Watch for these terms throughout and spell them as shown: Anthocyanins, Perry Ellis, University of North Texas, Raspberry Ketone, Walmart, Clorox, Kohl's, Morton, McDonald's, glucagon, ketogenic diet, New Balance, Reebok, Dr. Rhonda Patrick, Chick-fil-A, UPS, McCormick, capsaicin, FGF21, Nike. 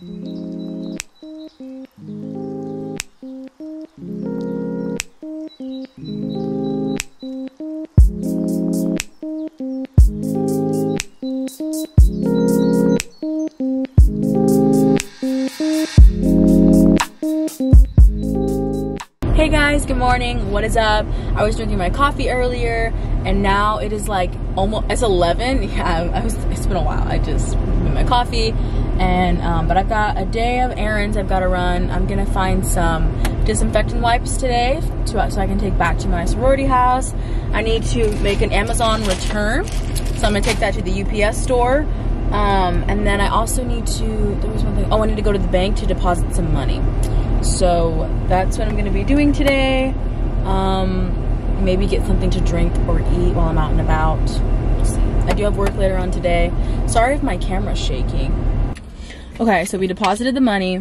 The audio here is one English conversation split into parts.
Hey guys, good morning. What is up? I was drinking my coffee earlier and now it is like almost, it's 11. Yeah, it's been a while. I just made my coffee and but I've got a day of errands I've got to run. I'm gonna find some disinfectant wipes today so I can take back to my sorority house. I need to make an Amazon return, so I'm gonna take that to the UPS store. And then I also need to, there was one thing, oh, I need to go to the bank to deposit some money. So that's what I'm gonna be doing today. Maybe get something to drink or eat while I'm out and about. We'll see. I do have work later on today. Sorry if my camera's shaking. Okay, so we deposited the money.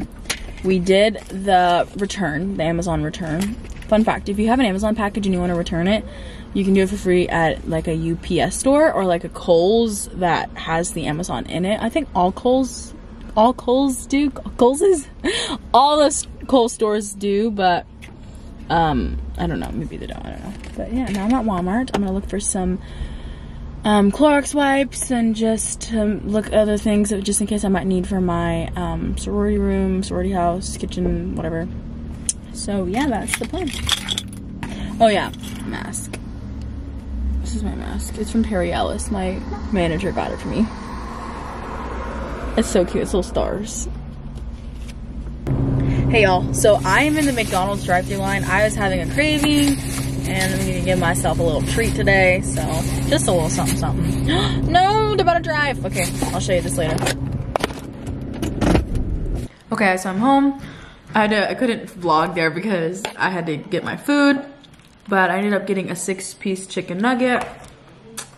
We did the return, the Amazon return. Fun fact, if you have an Amazon package and you want to return it, you can do it for free at like a UPS store or like a Kohl's that has the Amazon in it. I think all Kohl's stores do, but I don't know, maybe they don't, I don't know. But yeah, now I'm at Walmart. I'm gonna look for some Clorox wipes and just look other things that just in case I might need for my sorority room, sorority house, kitchen, whatever. So yeah, that's the plan. Oh yeah, mask. This is my mask. It's from Perry Ellis. My manager got it for me. It's so cute, it's little stars. Hey y'all, so I'm in the McDonald's drive-thru line. I was having a craving and I'm gonna give myself a little treat today. So just a little something, something. No, I'm about to drive. Okay, I'll show you this later. Okay, so I'm home. I couldn't vlog there because I had to get my food, but I ended up getting a 6-piece chicken nugget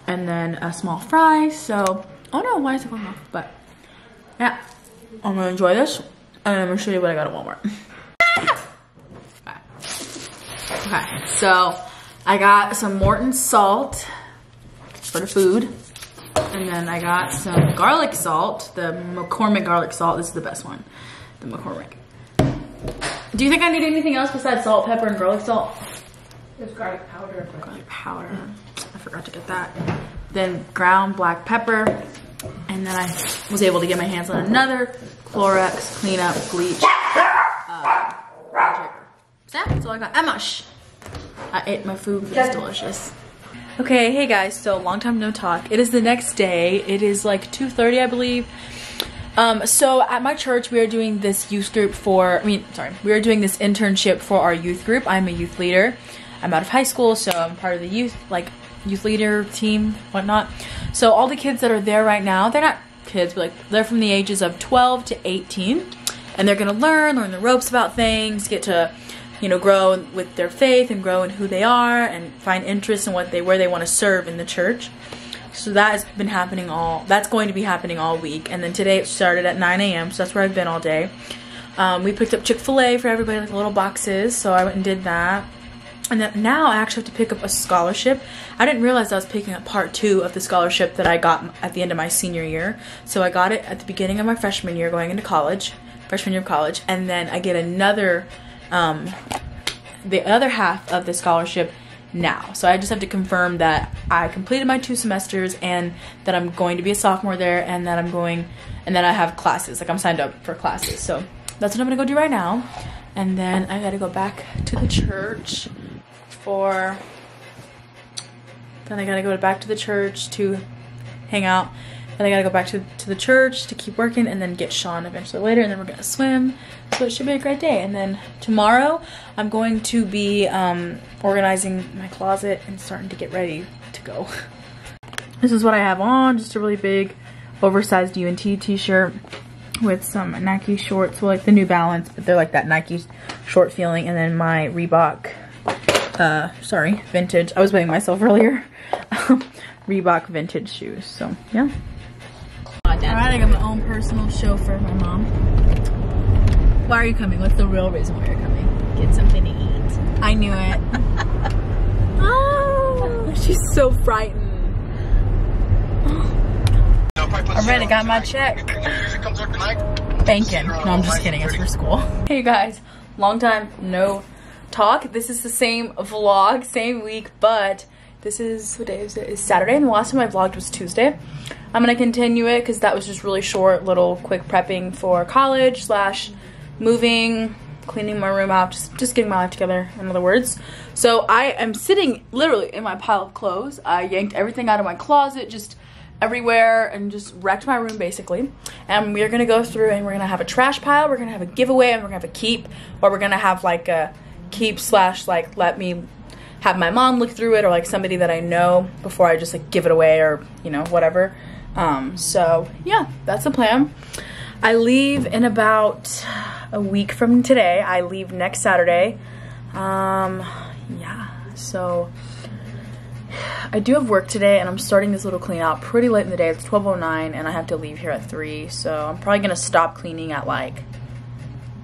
and then a small fry. So, oh no, why is it going off? But yeah, I'm gonna enjoy this and I'm gonna show you what I got at Walmart. Okay, so I got some Morton salt for the food and then I got some garlic salt, the McCormick garlic salt. This is the best one, the McCormick. Do you think I need anything else besides salt, pepper, and garlic salt? There's garlic powder. Garlic powder. I forgot to get that. Then ground black pepper. And then I was able to get my hands on another Clorox cleanup bleach. That's all I got. Emosh. I ate my food. It's delicious. Okay, hey guys. So long time no talk. It is the next day. It is like 2:30, I believe. So at my church, we are doing this youth group for, we are doing this internship for our youth group. I'm a youth leader. I'm out of high school, so I'm part of the youth leader team, whatnot. So all the kids that are there right now, they're not kids, but like they're from the ages of 12 to 18. And they're going to learn the ropes about things, get to, you know, grow with their faith and grow in who they are and find interest in where they want to serve in the church. So that has been happening that's going to be happening all week. And then today it started at 9 a.m. So that's where I've been all day. We picked up Chick-fil-A for everybody, like little boxes. So I went and did that. And then now I actually have to pick up a scholarship. I didn't realize I was picking up part 2 of the scholarship that I got at the end of my senior year. So I got it at the beginning of my freshman year going into college, freshman year of college. And then I get another, the other half of the scholarship now. So I just have to confirm that I completed my 2 semesters and that I'm going to be a sophomore there and that I have classes, like I'm signed up for classes. So that's what I'm gonna go do right now. And then I gotta go back to the church to hang out. Then I gotta go back to the church to keep working and then get Sean eventually later and then we're gonna swim. So it should be a great day. And then tomorrow I'm going to be organizing my closet and starting to get ready to go. This is what I have on, just a really big oversized UNT t-shirt with some Nike shorts, well, like the New Balance, but they're like that Nike short feeling, and then my Reebok, vintage. I was weighing myself earlier. Reebok vintage shoes, so yeah. Alright, I got my own personal chauffeur, my mom. Why are you coming? What's the real reason why you're coming? Get something to eat. I knew it. Oh, she's so frightened. Alright, I got my check. spanking. No, I'm just kidding, it's for school. Hey guys, long time no talk. This is the same vlog, same week, but this is, what day is it? It's Saturday, and the last time I vlogged was Tuesday. I'm gonna continue it because that was just really short, little quick prepping for college / moving, cleaning my room out, just getting my life together, in other words. So I am sitting literally in my pile of clothes. I yanked everything out of my closet, just everywhere, and just wrecked my room basically. And we're gonna go through and we're gonna have a trash pile, we're gonna have a giveaway, and we're gonna have a keep, or we're gonna have like a keep / like let me have my mom look through it, or like somebody that I know before I just like give it away, or you know, whatever. So yeah, that's the plan. I leave in about a week from today. I leave next Saturday. Yeah, so I do have work today, and I'm starting this little clean out pretty late in the day. It's 12:09 and I have to leave here at 3, so I'm probably gonna stop cleaning at like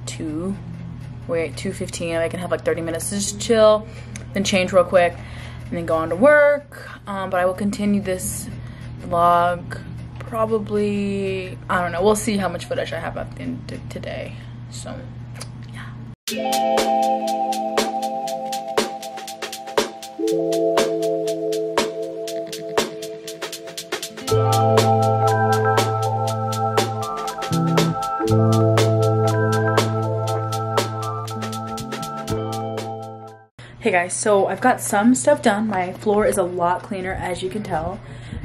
2:15. I can have like 30 minutes to just chill, then change real quick, and then go on to work. But I will continue this vlog. Probably, I don't know, we'll see how much footage I have at the end of today. So, yeah. Hey guys, so I've got some stuff done. My floor is a lot cleaner, as you can tell.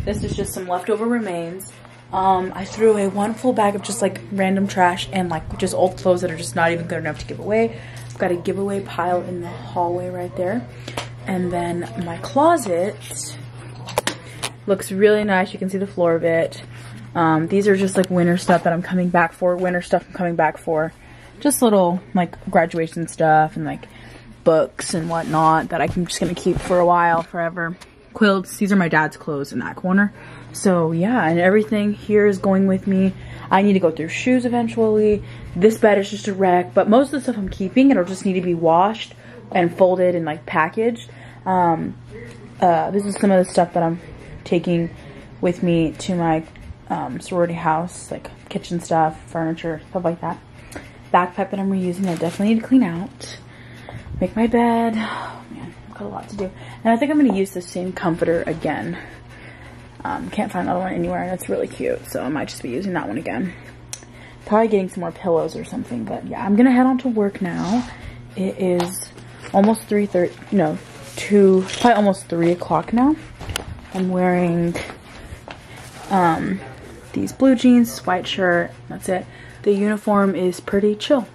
This is just some leftover remains. I threw away one full bag of just like random trash and like just old clothes that are just not even good enough to give away. I've got a giveaway pile in the hallway right there. And then my closet looks really nice. You can see the floor of it. These are just like winter stuff that I'm coming back for. Just little like graduation stuff and like books and whatnot that I'm just gonna keep for a while, forever. Quilts, these are my dad's clothes in that corner. So yeah, and everything here is going with me. I need to go through shoes eventually. This bed is just a wreck, but most of the stuff I'm keeping, it'll just need to be washed and folded and like packaged. This is some of the stuff that I'm taking with me to my sorority house, like kitchen stuff, furniture, stuff like that. Backpack that I'm reusing, I definitely need to clean out. Make my bed. Oh man, I've got a lot to do. And I think I'm gonna use the same comforter again. Can't find another one anywhere, and it's really cute, so I might just be using that one again. Probably getting some more pillows or something, but yeah, I'm gonna head on to work now. It is almost 3:30, no, 2, probably almost 3 o'clock now. I'm wearing these blue jeans, white shirt, that's it. The uniform is pretty chill.